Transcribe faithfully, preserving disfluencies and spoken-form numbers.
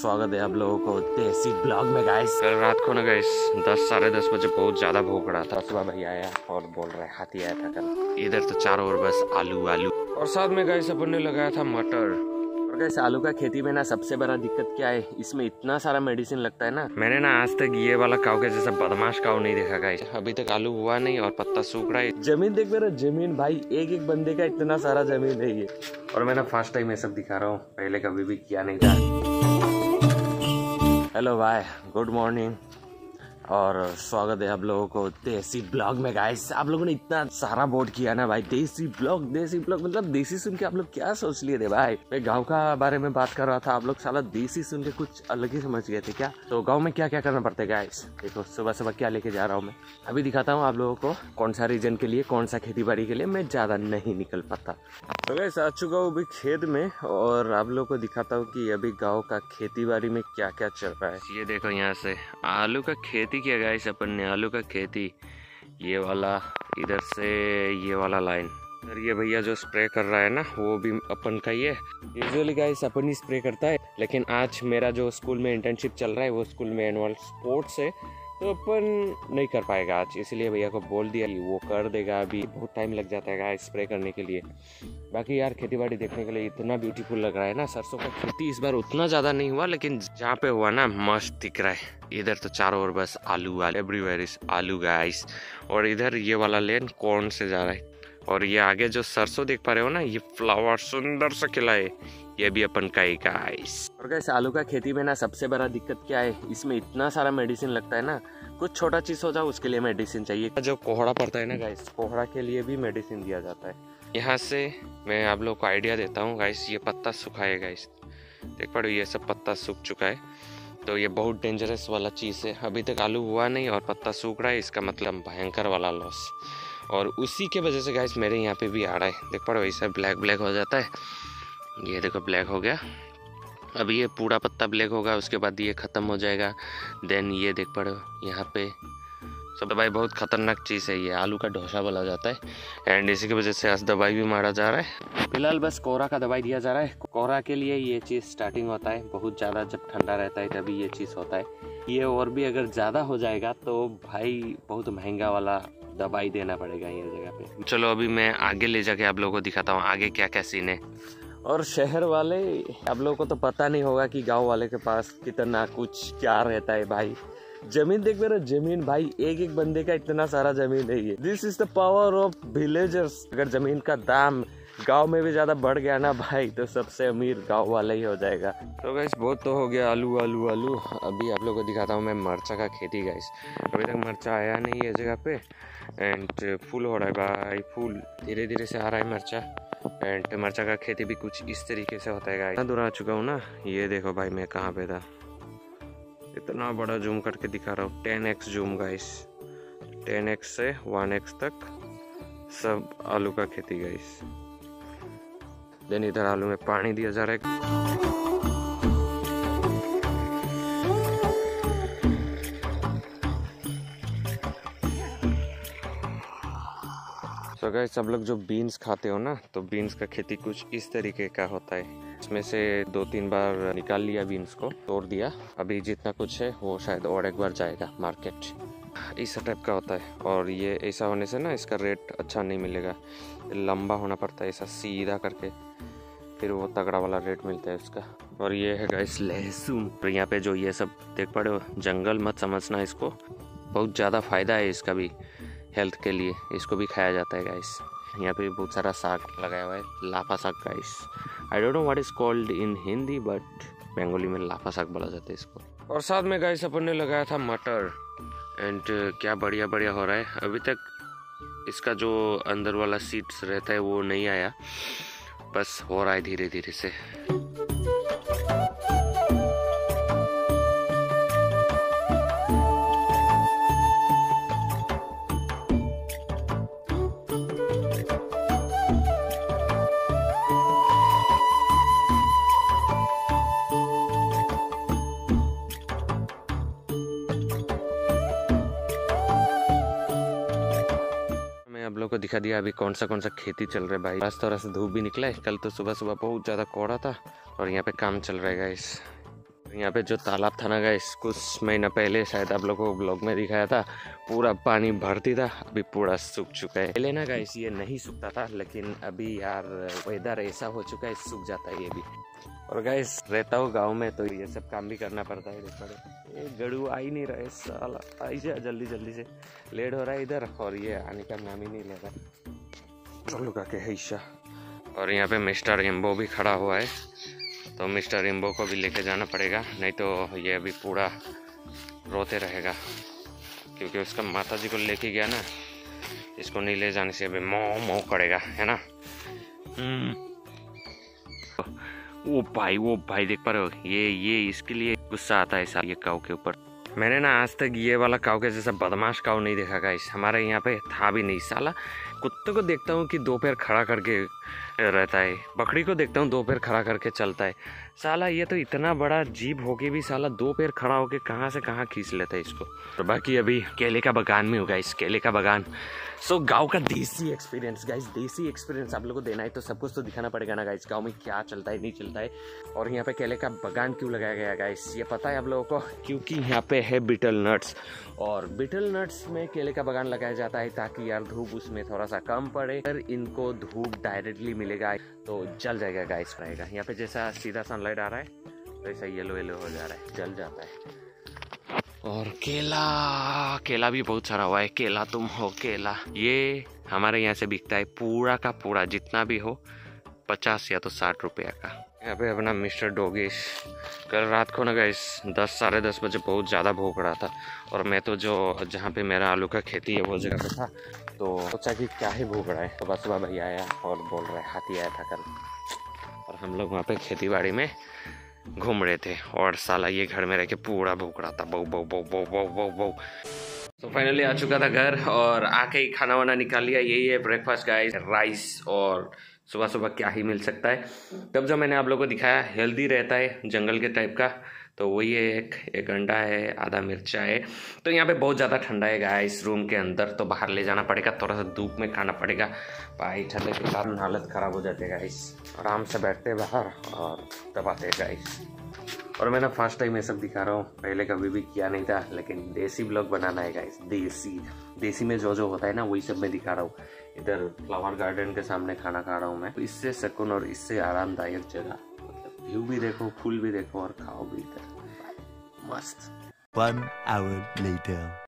स्वागत है आप लोगों को देसी ब्लॉग में गाइस। कल रात को ना गाइस दस साढ़े दस बजे बहुत ज़्यादा भूख रहा था। सुबह भैया आया और बोल रहे हाथी आया था कल। इधर तो चारों ओर बस आलू आलू और साथ में गाइस अपन ने लगाया था मटर। और गाइस आलू का खेती में ना सबसे बड़ा दिक्कत क्या है, इसमें इतना सारा मेडिसिन लगता है ना। मैंने ना आज तक ये वाला काऊ के जैसा बदमाश काऊ नहीं देखा गाइस। अभी तक आलू हुआ नहीं और पत्ता सूख रहा है। जमीन देख मेरा जमीन भाई, एक एक बंदे का इतना सारा जमीन है ये। और मैं ना फर्स्ट टाइम ये सब दिखा रहा हूँ, पहले कभी भी किया नहीं था। हेलो भाई, गुड मॉर्निंग और स्वागत है आप लोगों को देसी ब्लॉग में गाइस। आप लोगों ने इतना सारा वोट किया ना भाई, देसी ब्लॉग देसी ब्लॉग मतलब देसी सुन के आप लोग क्या सोच लिए थे भाई। मैं गांव का बारे में बात कर रहा था, आप लोग साला देसी सुन के कुछ अलग ही समझ गए थे क्या। तो गांव में क्या क्या करना पड़ता है गाइस, देखो सुबह सुबह क्या लेके जा रहा हूँ मैं, अभी दिखाता हूँ आप लोगों को कौन सा रीजन के लिए कौन सा खेती बाड़ी के लिए मैं ज्यादा नहीं निकल पाता। तो गाइस आ चुका हूँ अभी खेत में और आप लोगों को दिखाता हूँ कि अभी गाँव का खेती बाड़ी में क्या क्या चल रहा है। ये देखो यहाँ से आलू का खेती किया गाइस अपन ने, आलू का खेती। ये वाला इधर से ये वाला लाइन, और ये भैया जो स्प्रे कर रहा है ना वो भी अपन का ही है। यूजुअली गाइस अपन ही स्प्रे करता है, लेकिन आज मेरा जो स्कूल में इंटर्नशिप चल रहा है वो स्कूल में एनुअल स्पोर्ट्स है तो अपन नहीं कर पाएगा आज, इसलिए भैया को बोल दिया कि वो कर देगा। अभी बहुत टाइम लग जाता है गाइस स्प्रे करने के लिए। बाकी यार खेती बाड़ी देखने के लिए इतना ब्यूटीफुल लग रहा है ना। सरसों का खेती इस बार उतना ज़्यादा नहीं हुआ, लेकिन जहाँ पे हुआ ना मस्त दिख रहा है। इधर तो चारों ओर बस आलू आलू एवरीवेयर इज आलू गाइस। और इधर ये वाला लेन कौन से जा रहा है, और ये आगे जो सरसों देख पा रहे हो ना ये फ्लावर सुंदर सा खिला है, ये भी अपन का ही गाइस। और गाइस आलू का खेती में ना सबसे बड़ा दिक्कत क्या है, इसमें इतना सारा मेडिसिन लगता है ना। कुछ छोटा चीज हो जाए उसके लिए मेडिसिन चाहिए। जो कोहड़ा पड़ता है ना गाइस, कोहड़ा के लिए भी मेडिसिन दिया जाता है। यहाँ से मैं आप लोग को आइडिया देता हूँ गाइस, ये पत्ता सूखा है गाइस, देख पा रहे हो ये सब पत्ता सूख चुका है। तो ये बहुत डेंजरस वाला चीज़ है। अभी तक आलू हुआ नहीं और पत्ता सूख रहा है, इसका मतलब भयंकर वाला लॉस। और उसी के वजह से गाइस मेरे यहाँ पे भी आ रहा है, देख पा रहे हो ऐसा ब्लैक ब्लैक हो जाता है। ये देखो ब्लैक हो गया, अब ये पूरा पत्ता ब्लैक होगा, उसके बाद ये ख़त्म हो जाएगा। देन ये देख पा रहे हो यहाँ पे सब दवाई, बहुत खतरनाक चीज़ है ये, आलू का डोसा बोला जाता है। एंड इसी की वजह से आज दवाई भी मारा जा रहा है। फिलहाल बस कोहरा का दवाई दिया जा रहा है। कोहरा के लिए ये चीज़ स्टार्टिंग होता है, बहुत ज़्यादा जब ठंडा रहता है तभी ये चीज़ होता है। ये और भी अगर ज़्यादा हो जाएगा तो भाई बहुत महंगा वाला दवाई देना पड़ेगा ये जगह पे। चलो अभी मैं आगे ले जाके आप लोगों को दिखाता हूँ आगे क्या क्या सीन है। और शहर वाले आप लोगों को तो पता नहीं होगा कि गांव वाले के पास कितना कुछ क्या रहता है भाई। जमीन देख मेरा जमीन भाई, एक एक बंदे का इतना सारा जमीन है ये। This is the power of villagers. अगर जमीन का दाम गांव में भी ज़्यादा बढ़ गया ना भाई तो सबसे अमीर गांव वाला ही हो जाएगा। तो गाइस बहुत तो हो गया आलू आलू आलू। अभी आप लोगों को दिखाता हूँ मैं मरचा का खेती गाइस। अभी तक मरचा आया नहीं है जगह पे, एंड फूल हो रहा है भाई, फूल धीरे धीरे से आ रहा है मरचा। एंड मरचा का खेती भी कुछ इस तरीके से होता है गाइस। इतना दूर आ चुका हूँ ना, ये देखो भाई मैं कहाँ पे था, इतना बड़ा जूम करके दिखा रहा हूँ। Ten x zoom guys, ten x से वन एक्स तक सब आलू का खेती गाइस। देन इधर आलू में पानी दिया जा रहा है। सो गाइस सब लोग जो बीन्स खाते हो ना तो बीन्स का खेती कुछ इस तरीके का होता है। इसमें से दो तीन बार निकाल लिया बीन्स को, तोड़ दिया। अभी जितना कुछ है वो शायद और एक बार जाएगा मार्केट, इस टाइप का होता है। और ये ऐसा होने से ना इसका रेट अच्छा नहीं मिलेगा, लंबा होना पड़ता है ऐसा सीधा करके, फिर वो तगड़ा वाला रेट मिलता है उसका। और ये है गाइस लहसुन। और यहाँ पे जो ये सब देख पा रहे हो जंगल मत समझना इसको, बहुत ज़्यादा फ़ायदा है इसका भी हेल्थ के लिए, इसको भी खाया जाता है गाइस। यहाँ पे बहुत सारा साग लगाया हुआ है, लाफा साग guys. I don't know what is called in Hindi but Bengali में लाफा साग बोला जाता है इसको। और साथ में गाइस अपन ने लगाया था मटर, एंड क्या बढ़िया बढ़िया हो रहा है। अभी तक इसका जो अंदर वाला सीड्स रहता है वो नहीं आया, बस हो रहा है धीरे धीरे से। को दिखा दिया अभी कौन सा कौन सा खेती चल रहा है भाई। आज थोड़ा सा धूप भी निकला है, कल तो सुबह सुबह बहुत ज़्यादा कोहरा था। और यहाँ पे काम चल रहा है गाइस, यहाँ पे जो तालाब था ना गाइस, कुछ महीना पहले शायद आप लोगों को ब्लॉग में दिखाया था, पूरा पानी भरती था, अभी पूरा सूख चुका है। पहले ना गाइस ये नहीं सूखता था, लेकिन अभी यार वेदर ऐसा हो चुका है सूख जाता है ये भी। और गाइस रहता हूँ गांव में तो ये सब काम भी करना पड़ता है। देखो ये गड़ू आ ही नहीं रहा है साला, आई जा जल्दी जल्दी से, लेट हो रहा है इधर और ये आने का नाम ही नहीं ले रहा लोग आके हिस्सा। और यहाँ पे मिस्टर एम्बो भी खड़ा हुआ है, तो मिस्टर एम्बो को भी लेके जाना पड़ेगा, नहीं तो ये अभी पूरा रोते रहेगा, क्योंकि उसका माताजी को लेके गया ना, इसको नहीं ले जाने से अभी मो मो करेगा, है ना। वो भाई वो भाई देख पा रहे हो, ये ये इसके लिए गुस्सा आता है साहब ये काऊ के ऊपर। मैंने ना आज तक ये वाला काऊ के जैसा बदमाश काऊ नहीं देखा गाइस, हमारे यहाँ पे था भी नहीं। साला कुत्ते को देखता हूँ कि दोपहर खड़ा करके रहता है, बकरी को देखता हूँ दोपहर खड़ा करके चलता है, साला ये तो इतना बड़ा जीभ होके भी साला दोपहर खड़ा होके कहाँ से कहाँ खींच लेता है इसको। और बाकी अभी केले का बगान में होगा इस केले का बगान। सो गांव का देसी एक्सपीरियंस गाइस, देसी एक्सपीरियंस आप लोगों को देना है तो सब कुछ तो दिखाना पड़ेगा ना गाइस, गाँव में क्या चलता है नहीं चलता है। और यहाँ पे केले का बगान क्यों लगाया गया गाइस, ये पता है आप लोगों को, क्योंकि यहाँ पे है बीटल नट्स, और बीटल नट्स में केले का बगान लगाया जाता है ताकि यार धूप उसमें थोड़ा सा कम पड़े। अगर इनको धूप डायरेक्टली मिलेगा तो जल जाएगा गाइस, रहेगा। यहाँ पे जैसा सीधा सनलाइट आ रहा है वैसा येलो येलो हो जा रहा है, जल जाता है। और केला केला भी बहुत सारा हुआ है। केला तुम हो केला, ये हमारे यहाँ से बिकता है पूरा का पूरा, जितना भी हो पचास या तो साठ रुपया का। यहाँ पे अपना मिस्टर डोगेश कल रात को ना गाइस दस साढ़े दस बजे बहुत ज़्यादा भूख रहा था, और मैं तो जो जहाँ पे मेरा आलू का खेती है वो जगह पे था, तो सोचा कि क्या ही भूख रहा है। तो बस सुबह भैया आया और बोल रहा है हाथी आया था कल, और हम लोग वहाँ पे खेती बाड़ी में घूम रहे थे, और साला ये घर में रह के पूरा भूख रहा था, बहु बहु बहु बहु बहु बहु बहु। तो फाइनली आ चुका था घर, और आके ही खाना वाना निकाल लिया। यही है ब्रेकफास्ट गाइस, राइस, और सुबह सुबह क्या ही मिल सकता है। तब जो मैंने आप लोगों को दिखाया हेल्दी रहता है, जंगल के टाइप का, तो वही है। एक एक अंडा है, आधा मिर्चा है। तो यहाँ पे बहुत ज़्यादा ठंडा है गाइस रूम के अंदर, तो बाहर ले जाना पड़ेगा, थोड़ा सा धूप में खाना पड़ेगा भाई, ठंडे के कारण हालत ख़राब हो जाती है गाइस। आराम से बैठते बाहर और दबाते गाइस। और मैं ना फर्स्ट टाइम ये सब दिखा रहा हूँ, पहले कभी भी किया नहीं था, लेकिन देसी ब्लॉग बनाना है गाइस, देसी देसी में जो जो होता है ना वही सब मैं दिखा रहा हूँ। इधर फ्लावर गार्डन के सामने खाना खा रहा हूँ मैं, तो इससे सकून और इससे आरामदायक जगह, मतलब व्यू भी देखो, फूल भी देखो, और खाओ भी, कर मस्त। One hour later.